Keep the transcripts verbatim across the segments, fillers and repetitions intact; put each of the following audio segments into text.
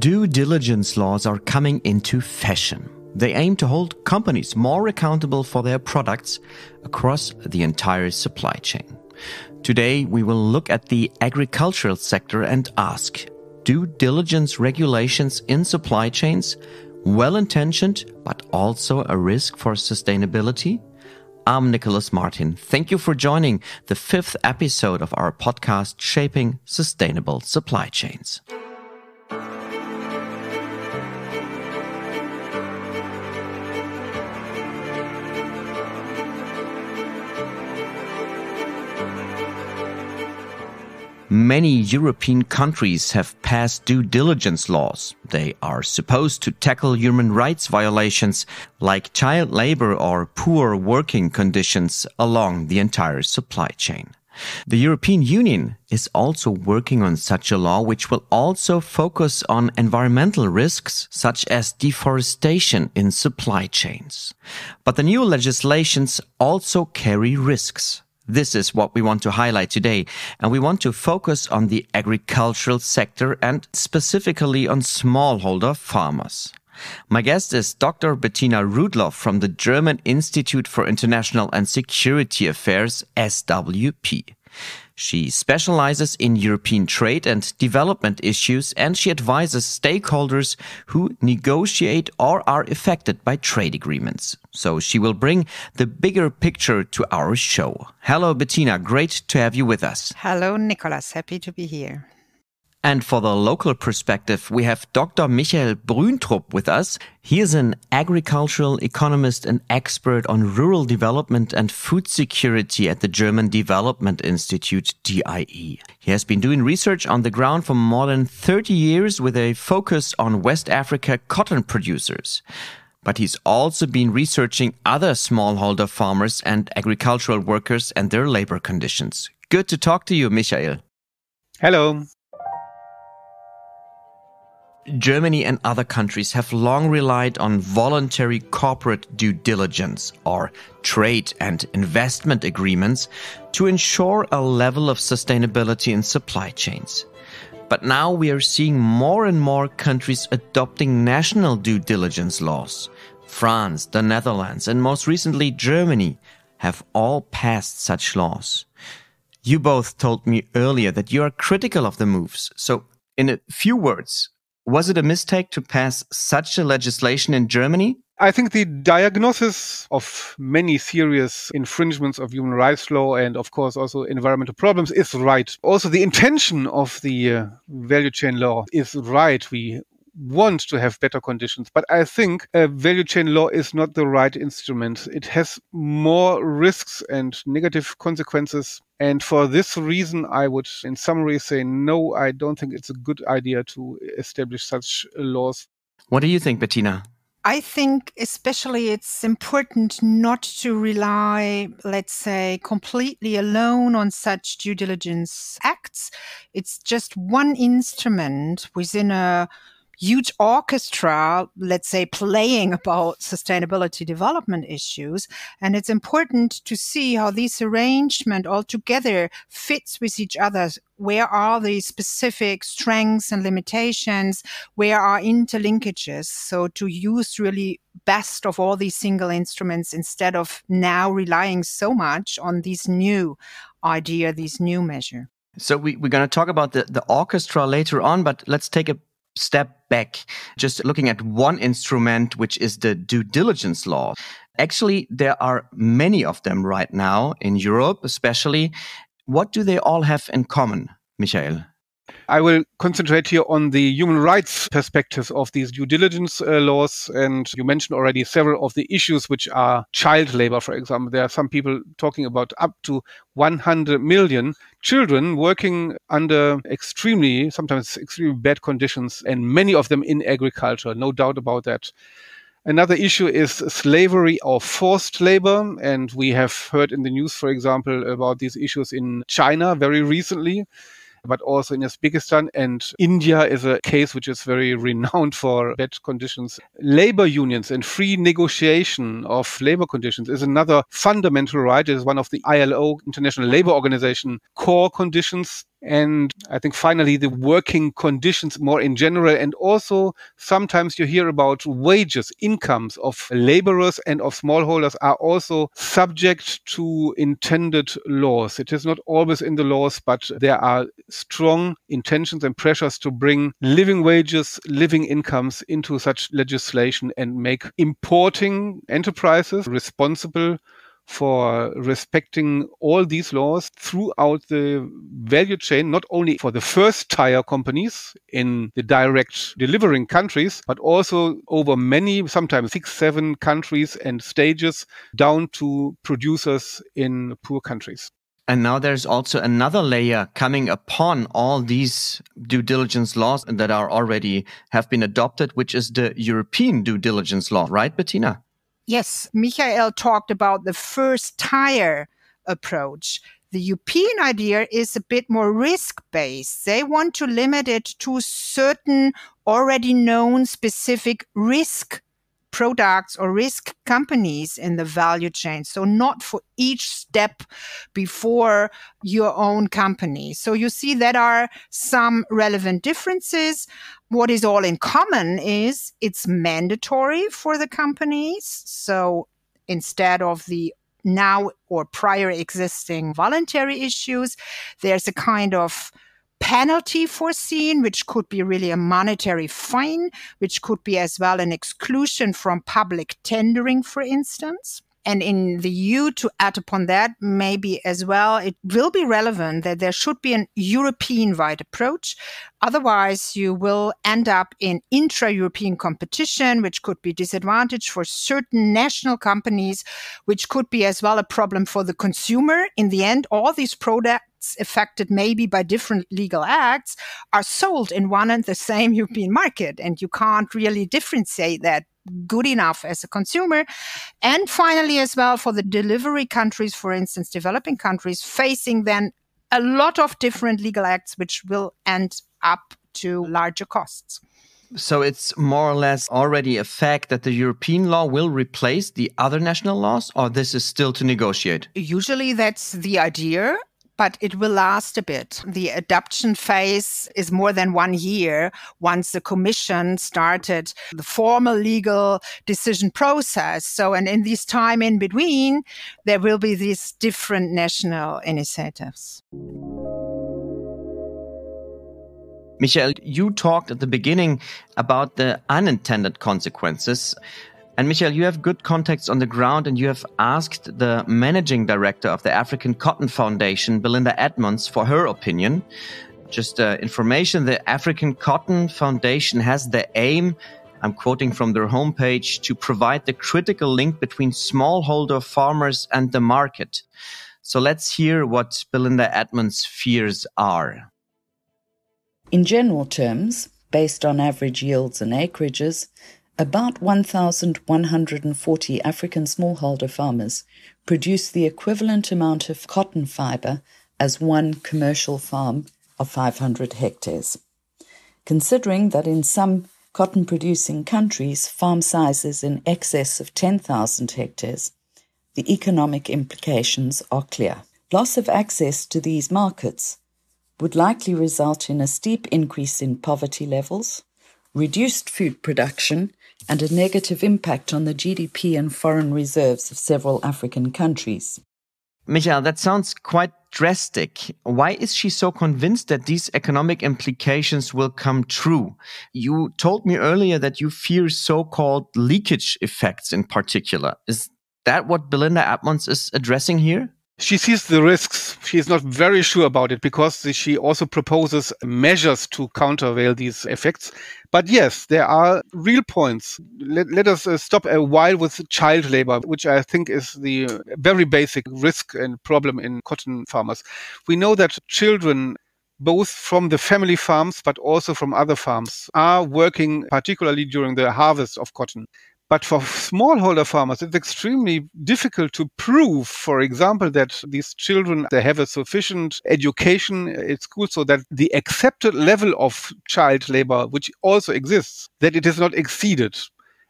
Due diligence laws are coming into fashion. They aim to hold companies more accountable for their products across the entire supply chain. Today, we will look at the agricultural sector and ask, due diligence regulations in supply chains, well-intentioned, but also a risk for sustainability? I'm Nicolas Martin. Thank you for joining the fifth episode of our podcast, Shaping Sustainable Supply Chains. Many European countries have passed due diligence laws. They are supposed to tackle human rights violations like child labor or poor working conditions along the entire supply chain. The European Union is also working on such a law which will also focus on environmental risks such as deforestation in supply chains. But the new legislations also carry risks. This is what we want to highlight today, and we want to focus on the agricultural sector and specifically on smallholder farmers. My guest is Doctor Bettina Rudloff from the German Institute for International and Security Affairs, S W P. She specializes in European trade and development issues, and she advises stakeholders who negotiate or are affected by trade agreements. So she will bring the bigger picture to our show. Hello, Bettina. Great to have you with us. Hello, Nicolas. Happy to be here. And for the local perspective, we have Doctor Michael Brüntrup with us. He is an agricultural economist and expert on rural development and food security at the German Development Institute, D I E. He has been doing research on the ground for more than thirty years with a focus on West Africa cotton producers. But he's also been researching other smallholder farmers and agricultural workers and their labor conditions. Good to talk to you, Michael. Hello. Germany and other countries have long relied on voluntary corporate due diligence or trade and investment agreements to ensure a level of sustainability in supply chains. But now we are seeing more and more countries adopting national due diligence laws. France, the Netherlands, and most recently Germany have all passed such laws. You both told me earlier that you are critical of the moves. So in a few words, was it a mistake to pass such a legislation in Germany? I think the diagnosis of many serious infringements of human rights law and, of course, also environmental problems is right. Also, the intention of the uh, value chain law is right. We want to have better conditions. But I think uh, value chain law is not the right instrument. It has more risks and negative consequences. And for this reason, I would, in summary, say, no, I don't think it's a good idea to establish such laws. What do you think, Bettina? I think especially it's important not to rely, let's say, completely alone on such due diligence acts. It's just one instrument within a huge orchestra, let's say, playing about sustainability development issues. And it's important to see how this arrangement altogether fits with each other. Where are the specific strengths and limitations? Where are interlinkages? So to use really best of all these single instruments instead of now relying so much on this new idea, this new measure. So we, we're going to talk about the, the orchestra later on, but let's take a step back, just looking at one instrument, which is the due diligence law. Actually, there are many of them right now in Europe, especially. What do they all have in common, Michael? I will concentrate here on the human rights perspectives of these due diligence uh, laws. And you mentioned already several of the issues, which are child labor, for example. There are some people talking about up to one hundred million children working under extremely, sometimes extremely bad conditions, and many of them in agriculture, no doubt about that. Another issue is slavery or forced labor. And we have heard in the news, for example, about these issues in China very recently, but also in Uzbekistan, and India is a case which is very renowned for bad conditions. Labor unions and free negotiation of labor conditions is another fundamental right. It is one of the I L O, International Labor Organization, core conditions And I think finally, the working conditions more in general. And also, sometimes you hear about wages, incomes of laborers and of smallholders are also subject to intended laws. It is not always in the laws, but there are strong intentions and pressures to bring living wages, living incomes into such legislation and make importing enterprises responsible for respecting all these laws throughout the value chain, not only for the first-tier companies in the direct delivering countries, but also over many, sometimes six, seven countries and stages down to producers in poor countries. And now there's also another layer coming upon all these due diligence laws that are already have been adopted, which is the European due diligence law, right, Bettina? Yes, Michael talked about the first-tier approach. The European idea is a bit more risk-based. They want to limit it to certain already known specific risk products or risk companies in the value chain. So not for each step before your own company. So you see there are some relevant differences. What is all in common is it's mandatory for the companies. So instead of the now or prior existing voluntary issues, there's a kind of penalty foreseen, which could be really a monetary fine, which could be as well an exclusion from public tendering, for instance. And in the E U, to add upon that, maybe as well, it will be relevant that there should be an European-wide approach. Otherwise, you will end up in intra-European competition, which could be disadvantage for certain national companies, which could be as well a problem for the consumer. In the end, all these products affected maybe by different legal acts are sold in one and the same European market, and you can't really differentiate that good enough as a consumer. And finally, as well, for the delivery countries, for instance, developing countries, facing then a lot of different legal acts, which will end up to larger costs. So it's more or less already a fact that the European law will replace the other national laws, or this is still to negotiate? Usually that's the idea, but it will last a bit. The adoption phase is more than one year once the Commission started the formal legal decision process. So, and in this time in between, there will be these different national initiatives. Michael, you talked at the beginning about the unintended consequences. And Michael, you have good contacts on the ground, and you have asked the managing director of the African Cotton Foundation, Belinda Edmonds, for her opinion. Just uh, information, the African Cotton Foundation has the aim, I'm quoting from their homepage, to provide the critical link between smallholder farmers and the market. So let's hear what Belinda Edmonds' fears are. In general terms, based on average yields and acreages, about one thousand one hundred forty African smallholder farmers produce the equivalent amount of cotton fiber as one commercial farm of five hundred hectares. Considering that in some cotton-producing countries, farm sizes in excess of ten thousand hectares, the economic implications are clear. Loss of access to these markets would likely result in a steep increase in poverty levels, reduced food production, and a negative impact on the G D P and foreign reserves of several African countries. Michael, that sounds quite drastic. Why is she so convinced that these economic implications will come true? You told me earlier that you fear so-called leakage effects in particular. Is that what Belinda Edmonds is addressing here? She sees the risks. She is not very sure about it because she also proposes measures to countervail these effects. But yes, there are real points. Let, let us stop a while with child labor, which I think is the very basic risk and problem in cotton farmers. We know that children, both from the family farms but also from other farms, are working particularly during the harvest of cotton. But for smallholder farmers, it's extremely difficult to prove, for example, that these children, they have a sufficient education at school so that the accepted level of child labor, which also exists, that it is not exceeded.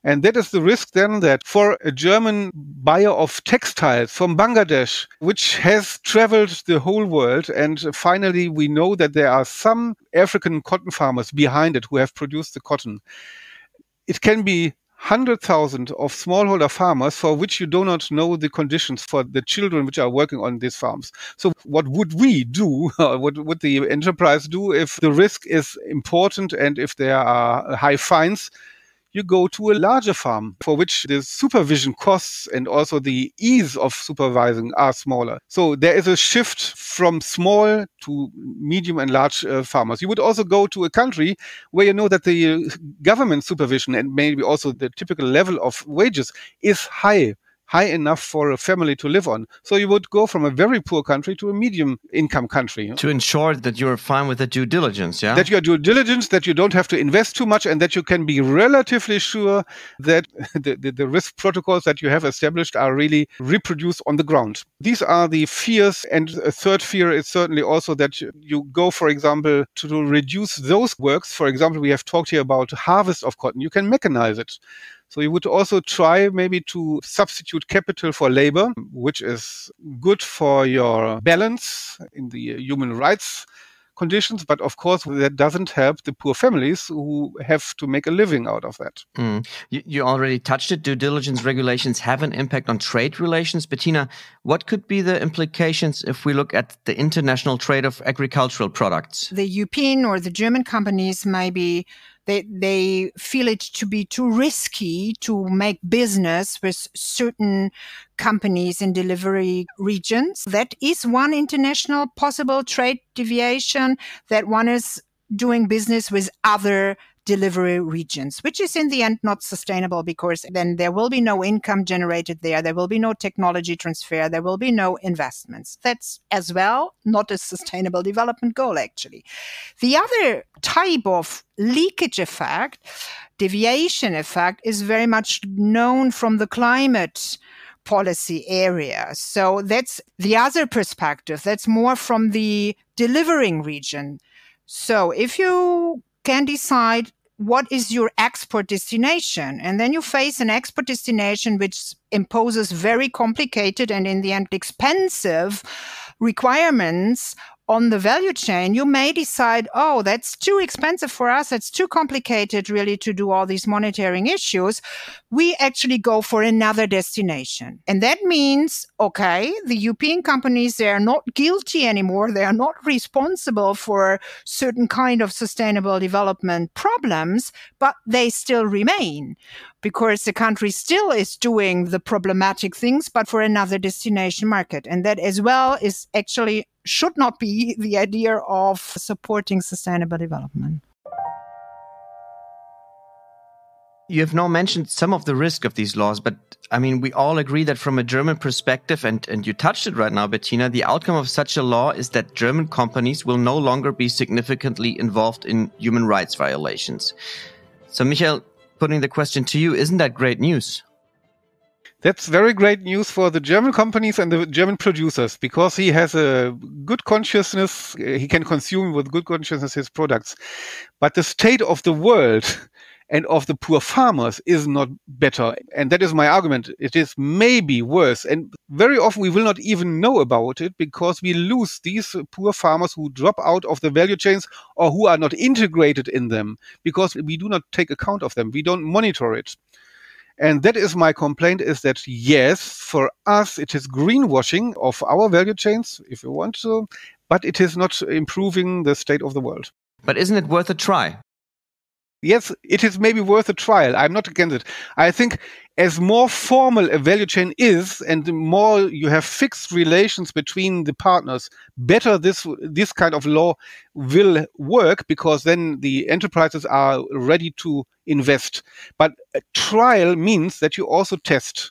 And that is the risk then that for a German buyer of textiles from Bangladesh, which has traveled the whole world, and finally we know that there are some African cotton farmers behind it who have produced the cotton. It can be one hundred thousand of smallholder farmers for which you do not know the conditions for the children which are working on these farms. So what would we do? What would the enterprise do if the risk is important and if there are high fines? You go to a larger farm for which the supervision costs and also the ease of supervising are smaller. So there is a shift from small to medium and large uh, farmers. You would also go to a country where you know that the government supervision and maybe also the typical level of wages is high, high enough for a family to live on. So you would go from a very poor country to a medium income country. To ensure that you're fine with the due diligence, yeah? That you're due diligence, that you don't have to invest too much, and that you can be relatively sure that the, the, the risk protocols that you have established are really reproduced on the ground. These are the fears. And a third fear is certainly also that you go, for example, to, to reduce those works. For example, we have talked here about harvest of cotton. You can mechanize it. So you would also try maybe to substitute capital for labor, which is good for your balance in the human rights conditions. But of course, that doesn't help the poor families who have to make a living out of that. Mm. You, you already touched it. Due diligence regulations have an impact on trade relations. Bettina, what could be the implications if we look at the international trade of agricultural products? The European or the German companies may be They, they feel it to be too risky to make business with certain companies in delivery regions. That is one international possible trade deviation, that one is doing business with other delivery regions, which is in the end not sustainable, because then there will be no income generated there. There will be no technology transfer. There will be no investments. That's as well not a sustainable development goal, actually. The other type of leakage effect, deviation effect, is very much known from the climate policy area. So that's the other perspective. That's more from the delivering region. So if you can decide what is your export destination, and then you face an export destination which imposes very complicated and in the end expensive requirements on the value chain, you may decide, oh, that's too expensive for us. It's too complicated really to do all these monitoring issues. We actually go for another destination. And that means, okay, the European companies, they are not guilty anymore. They are not responsible for certain kind of sustainable development problems, but they still remain, because the country still is doing the problematic things, but for another destination market. And that as well is actually should not be the idea of supporting sustainable development. You have now mentioned some of the risk of these laws, but I mean, we all agree that from a German perspective, and, and you touched it right now, Bettina, the outcome of such a law is that German companies will no longer be significantly involved in human rights violations. So, Michael, putting the question to you, isn't that great news? That's very great news for the German companies and the German producers, because he has a good consciousness. He can consume with good consciousness his products. But the state of the world and of the poor farmers is not better. And that is my argument. It is maybe worse. And very often we will not even know about it, because we lose these poor farmers who drop out of the value chains or who are not integrated in them, because we do not take account of them. We don't monitor it. And that is my complaint, is that, yes, for us, it is greenwashing of our value chains, if you want to, but it is not improving the state of the world. But isn't it worth a try? Yes, it is maybe worth a trial. I'm not against it. I think as more formal a value chain is, and the more you have fixed relations between the partners, better this this kind of law will work, because then the enterprises are ready to invest. But a trial means that you also test.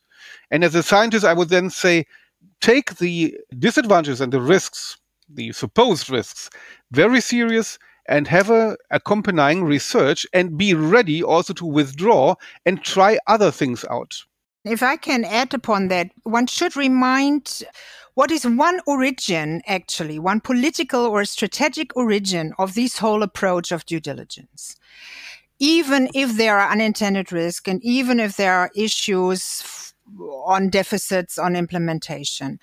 And as a scientist, I would then say, take the disadvantages and the risks, the supposed risks, very serious, and have a accompanying research, and be ready also to withdraw and try other things out. If I can add upon that, one should remind what is one origin, actually, one political or strategic origin of this whole approach of due diligence. even if there are unintended risks and even if there are issues f- on deficits, on implementation.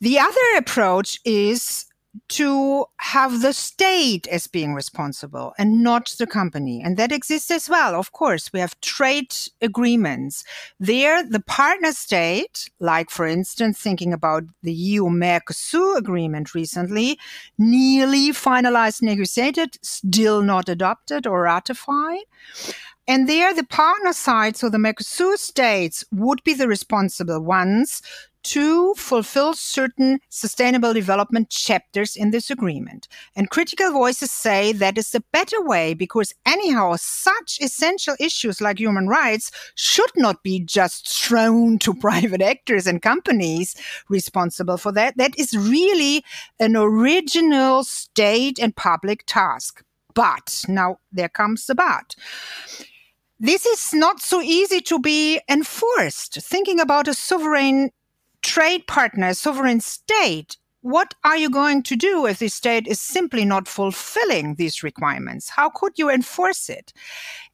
The other approach is to have the state as being responsible and not the company. And that exists as well. Of course, we have trade agreements. There, the partner state, like for instance, thinking about the E U-Mercosur agreement recently, nearly finalized, negotiated, still not adopted or ratified. And there, the partner side, so the Mercosur states, would be the responsible ones to fulfill certain sustainable development chapters in this agreement. And critical voices say that is the better way because anyhow, such essential issues like human rights should not be just thrown to private actors and companies responsible for that. That is really an original state and public task. But now there comes the but. This is not so easy to be enforced. Thinking about a sovereign trade partner, sovereign state, what are you going to do if the state is simply not fulfilling these requirements? How could you enforce it?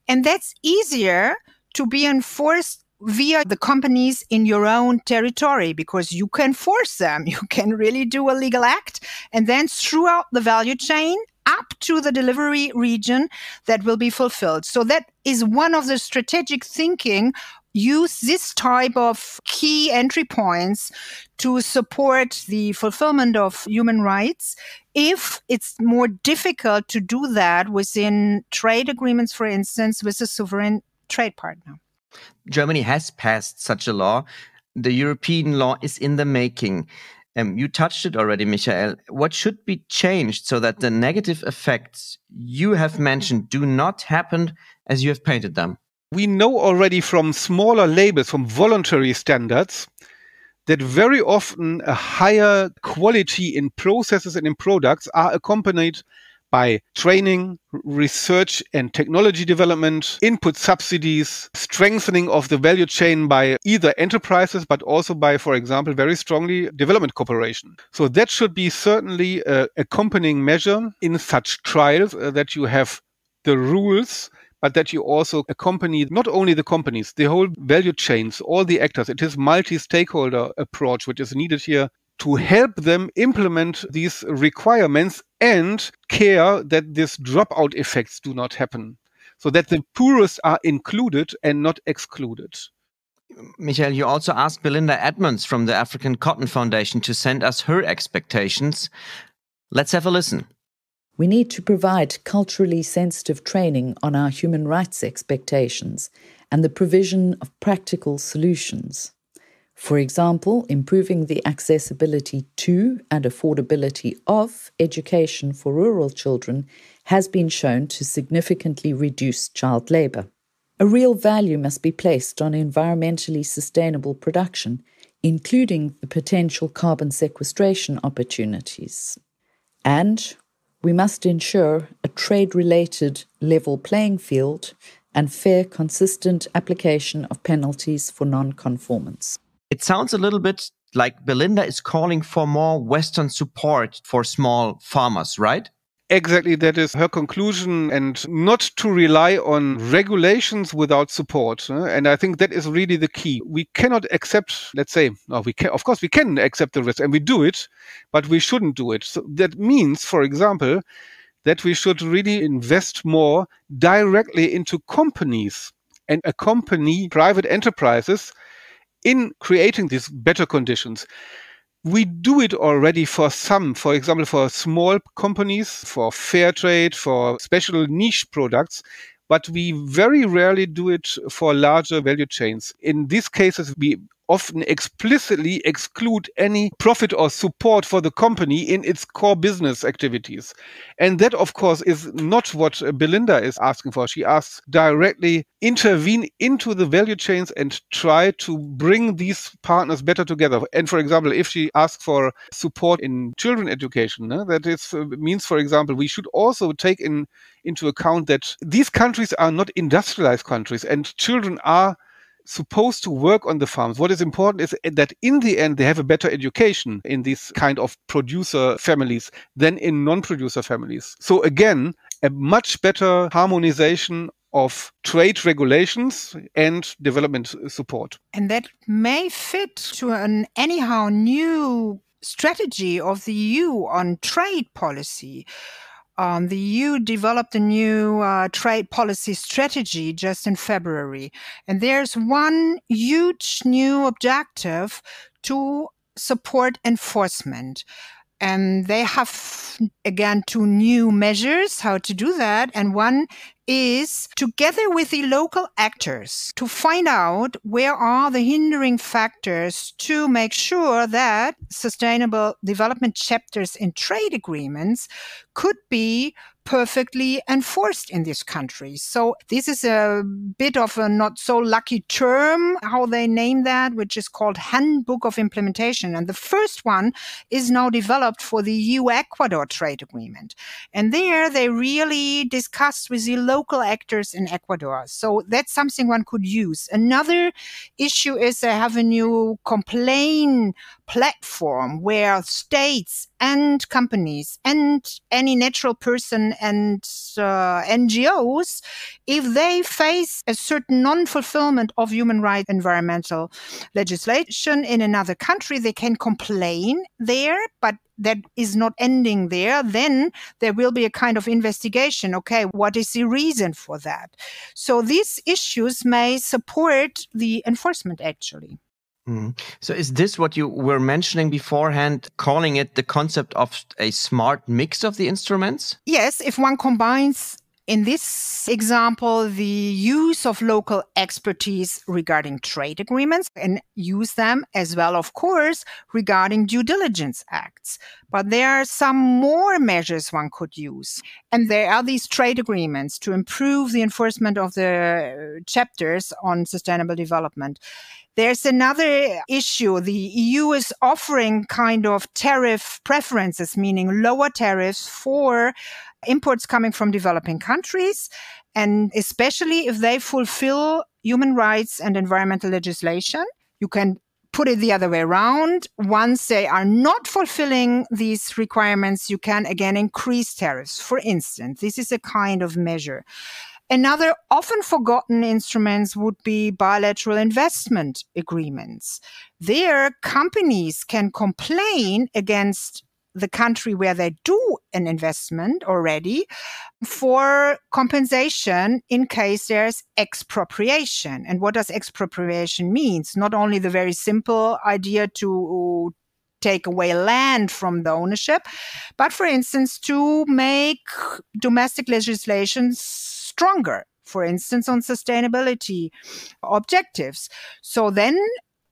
And that's easier to be enforced via the companies in your own territory because you can force them. You can really do a legal act and then throughout the value chain up to the delivery region that will be fulfilled. So that is one of the strategic thinking. Use this type of key entry points to support the fulfillment of human rights if it's more difficult to do that within trade agreements, for instance, with a sovereign trade partner. Germany has passed such a law. The European law is in the making. Um, you touched it already, Michael. What should be changed so that the negative effects you have mentioned do not happen as you have painted them? We know already from smaller labels, from voluntary standards, that very often a higher quality in processes and in products are accompanied by training, research and technology development, input subsidies, strengthening of the value chain by either enterprises, but also by, for example, very strongly development cooperation. So that should be certainly an accompanying measure in such trials uh, that you have the rules, but that you also accompany not only the companies, the whole value chains, all the actors. It is multi-stakeholder approach which is needed here to help them implement these requirements and care that these dropout effects do not happen, so that the poorest are included and not excluded. Michael, you also asked Belinda Edmonds from the African Cotton Foundation to send us her expectations. Let's have a listen. We need to provide culturally sensitive training on our human rights expectations and the provision of practical solutions. For example, improving the accessibility to and affordability of education for rural children has been shown to significantly reduce child labour. A real value must be placed on environmentally sustainable production, including the potential carbon sequestration opportunities. And we must ensure a trade-related level playing field and fair, consistent application of penalties for non-conformance. It sounds a little bit like Belinda is calling for more Western support for small farmers, right? Exactly, that is her conclusion, and not to rely on regulations without support. And I think that is really the key. We cannot accept, let's say, no, we can, of course we can accept the risk and we do it, but we shouldn't do it. So that means, for example, that we should really invest more directly into companies and accompany private enterprises in creating these better conditions. We do it already for some, for example, for small companies, for fair trade, for special niche products, but we very rarely do it for larger value chains. In these cases, we often explicitly exclude any profit or support for the company in its core business activities. And that, of course, is not what Belinda is asking for. She asks directly intervene into the value chains and try to bring these partners better together. And for example, if she asks for support in children education, eh, that is, uh, means, for example, we should also take in, into account that these countries are not industrialized countries and children are supposed to work on the farms. What is important is that in the end, they have a better education in these kind of producer families than in non-producer families. So again, a much better harmonization of trade regulations and development support. And that may fit to an anyhow new strategy of the E U on trade policy. Um, the E U developed a new uh, trade policy strategy just in February. And there's one huge new objective to support enforcement. And they have, again, two new measures how to do that. And one is, together with the local actors, to find out where are the hindering factors to make sure that sustainable development chapters in trade agreements could be perfectly enforced in this country. So this is a bit of a not so lucky term, how they name that, which is called Handbook of Implementation. And the first one is now developed for the E U-Ecuador trade agreement. And there they really discussed with the local actors in Ecuador. So that's something one could use. Another issue is they have a new complaint platform where states and companies and any natural person and uh, N G Os, if they face a certain non-fulfillment of human rights environmental legislation in another country, they can complain there, but that is not ending there. Then there will be a kind of investigation. Okay, what is the reason for that? So these issues may support the enforcement actually. So is this what you were mentioning beforehand, calling it the concept of a smart mix of the instruments? Yes, if one combines, in this example, the use of local expertise regarding trade agreements and use them as well, of course, regarding due diligence acts. But there are some more measures one could use. And there are these trade agreements to improve the enforcement of the chapters on sustainable development. There's another issue. The E U is offering kind of tariff preferences, meaning lower tariffs for imports coming from developing countries, and especially if they fulfill human rights and environmental legislation. You can put it the other way around. Once they are not fulfilling these requirements, you can again increase tariffs, for instance. This is a kind of measure. Another often forgotten instruments would be bilateral investment agreements. There, companies can complain against the country where they do an investment already for compensation in case there's expropriation. And what does expropriation mean? Not only the very simple idea to take away land from the ownership, but for instance, to make domestic legislations stronger, for instance, on sustainability objectives. So then,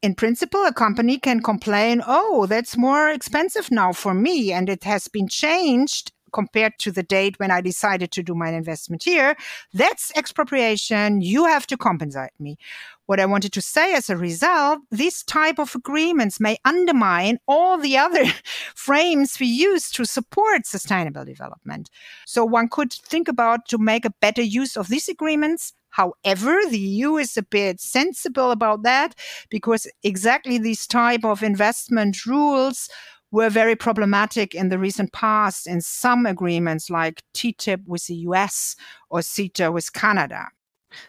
in principle, a company can complain, oh, that's more expensive now for me, and it has been changed compared to the date when I decided to do my investment here. That's expropriation. You have to compensate me. What I wanted to say as a result, this type of agreements may undermine all the other frames we use to support sustainable development. So one could think about to make a better use of these agreements. However, the E U is a bit sensible about that because exactly these type of investment rules were very problematic in the recent past in some agreements like T T I P with the U S or CETA with Canada.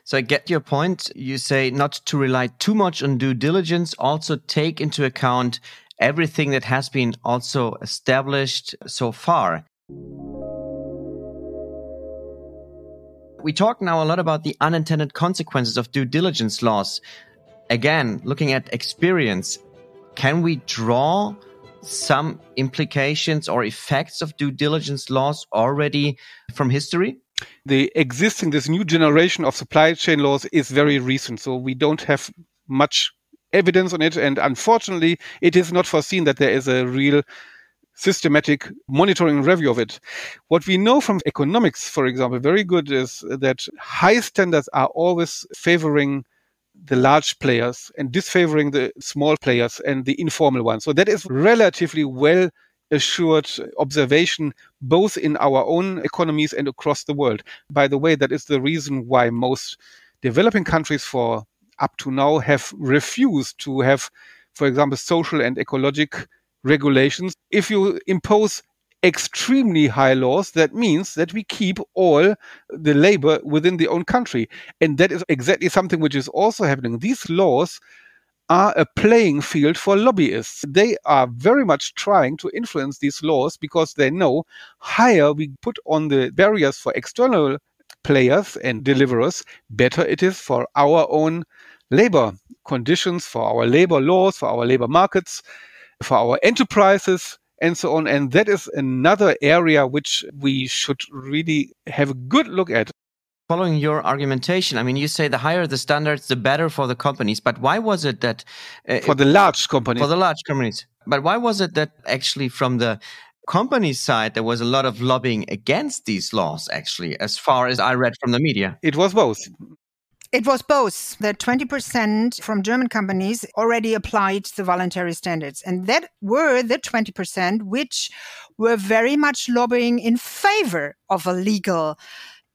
So I get your point. You say not to rely too much on due diligence, also take into account everything that has been also established so far. We talk now a lot about the unintended consequences of due diligence laws. Again, looking at experience, can we draw some implications or effects of due diligence laws already from history? The existing, this new generation of supply chain laws is very recent, so we don't have much evidence on it. And unfortunately, it is not foreseen that there is a real systematic monitoring review of it. What we know from economics, for example, very good is that high standards are always favoring the large players and disfavoring the small players and the informal ones. So that is relatively well assured observation, both in our own economies and across the world. By the way, that is the reason why most developing countries for up to now have refused to have, for example, social and ecologic regulations. If you impose extremely high laws, that means that we keep all the labor within the own country. And that is exactly something which is also happening. These laws are a playing field for lobbyists. They are very much trying to influence these laws because they know higher we put on the barriers for external players and deliverers, better it is for our own labor conditions, for our labor laws, for our labor markets, for our enterprises, and so on. And that is another area which we should really have a good look at. Following your argumentation, I mean, you say the higher the standards, the better for the companies. But why was it that... Uh, for the large companies. For the large companies. But why was it that actually from the company side, there was a lot of lobbying against these laws, actually, as far as I read from the media? It was both. It was both. That twenty percent from German companies already applied the voluntary standards. And that were the twenty percent which were very much lobbying in favor of a legal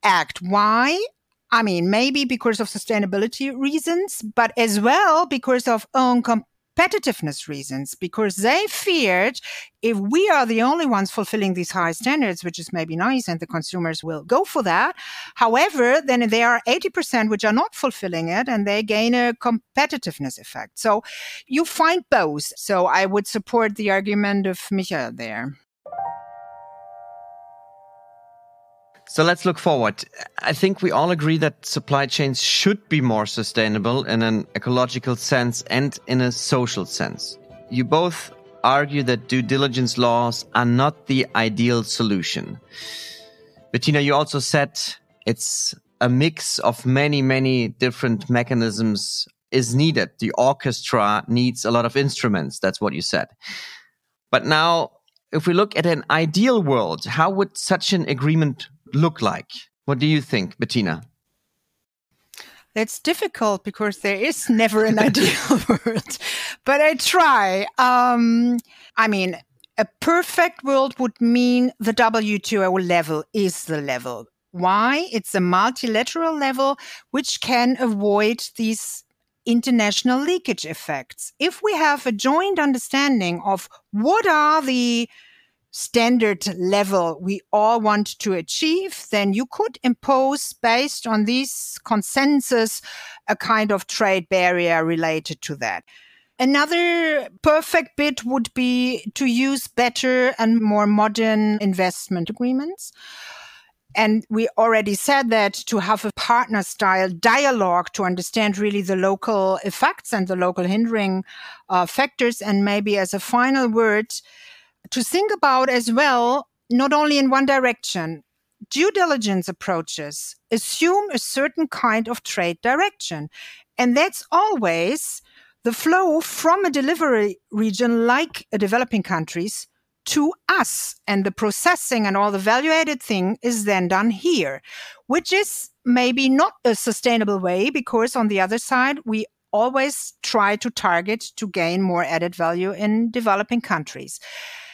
act. Why? I mean, maybe because of sustainability reasons, but as well because of own competitiveness reasons, because they feared if we are the only ones fulfilling these high standards, which is maybe nice and the consumers will go for that. However, then there are eighty percent which are not fulfilling it and they gain a competitiveness effect. So you find both. So I would support the argument of Michael there. So let's look forward. I think we all agree that supply chains should be more sustainable in an ecological sense and in a social sense. You both argue that due diligence laws are not the ideal solution. Bettina, you also said it's a mix of many, many different mechanisms is needed. The orchestra needs a lot of instruments. That's what you said. But now, if we look at an ideal world, how would such an agreement look like? What do you think, Bettina? That's difficult because there is never an ideal world, but I try. Um, I mean, a perfect world would mean the W T O level is the level. Why? It's a multilateral level which can avoid these international leakage effects. If we have a joint understanding of what are the standard level we all want to achieve, then you could impose, based on these consensus, a kind of trade barrier related to that. Another perfect bit would be to use better and more modern investment agreements. And we already said that to have a partner style dialogue to understand really the local effects and the local hindering uh, factors. And maybe as a final word, to think about as well, not only in one direction, due diligence approaches assume a certain kind of trade direction. And that's always the flow from a delivery region like a developing countries to us, and the processing and all the value-added thing is then done here, which is maybe not a sustainable way because on the other side, we always try to target to gain more added value in developing countries.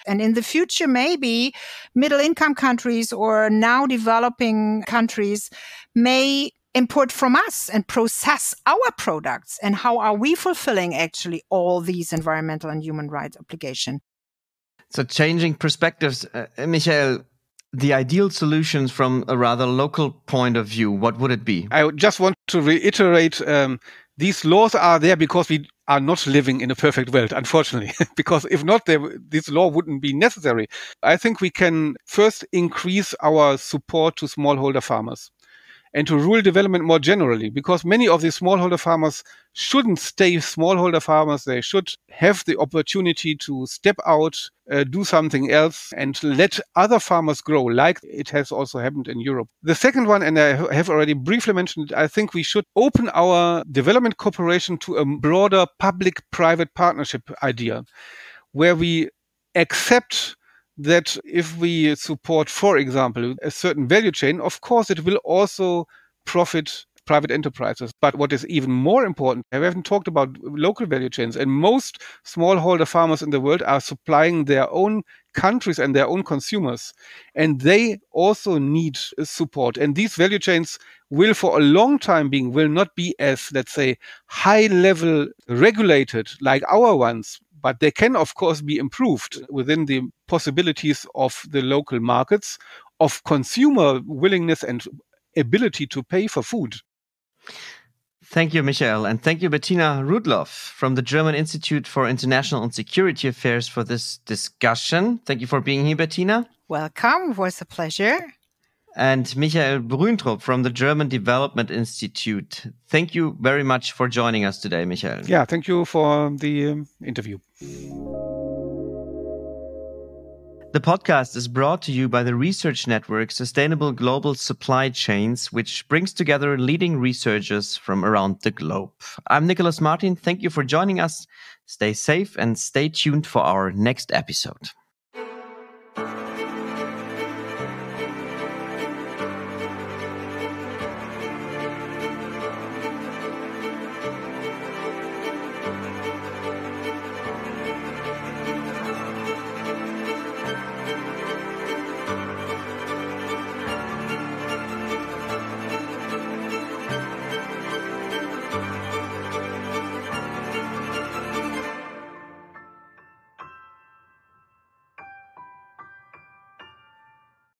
And in the future, maybe middle-income countries or now developing countries may import from us and process our products. And how are we fulfilling actually all these environmental and human rights obligations? So changing perspectives, uh, Michael, the ideal solutions from a rather local point of view, what would it be? I just want to reiterate, um, these laws are there because we are not living in a perfect world, unfortunately, because if not, they, this law wouldn't be necessary. I think we can first increase our support to smallholder farmers and to rural development more generally, because many of the smallholder farmers shouldn't stay smallholder farmers. They should have the opportunity to step out, uh, do something else, and let other farmers grow, like it has also happened in Europe. The second one, and I have already briefly mentioned it, I think we should open our development cooperation to a broader public-private partnership idea, where we accept that if we support, for example, a certain value chain, of course, it will also profit private enterprises. But what is even more important, I haven't talked about local value chains, and most smallholder farmers in the world are supplying their own countries and their own consumers. And they also need support. And these value chains will, for a long time being, will not be as, let's say, high-level regulated like our ones, but they can, of course, be improved within the possibilities of the local markets, of consumer willingness and ability to pay for food. Thank you, Michael. And thank you, Bettina Rudloff from the German Institute for International and Security Affairs for this discussion. Thank you for being here, Bettina. Welcome. It was a pleasure. And Michael Brüntrup from the German Development Institute. Thank you very much for joining us today, Michael. Yeah, thank you for the um, interview. The podcast is brought to you by the Research Network Sustainable Global Supply Chains, which brings together leading researchers from around the globe. I'm Nicolas Martin. Thank you for joining us. Stay safe and stay tuned for our next episode.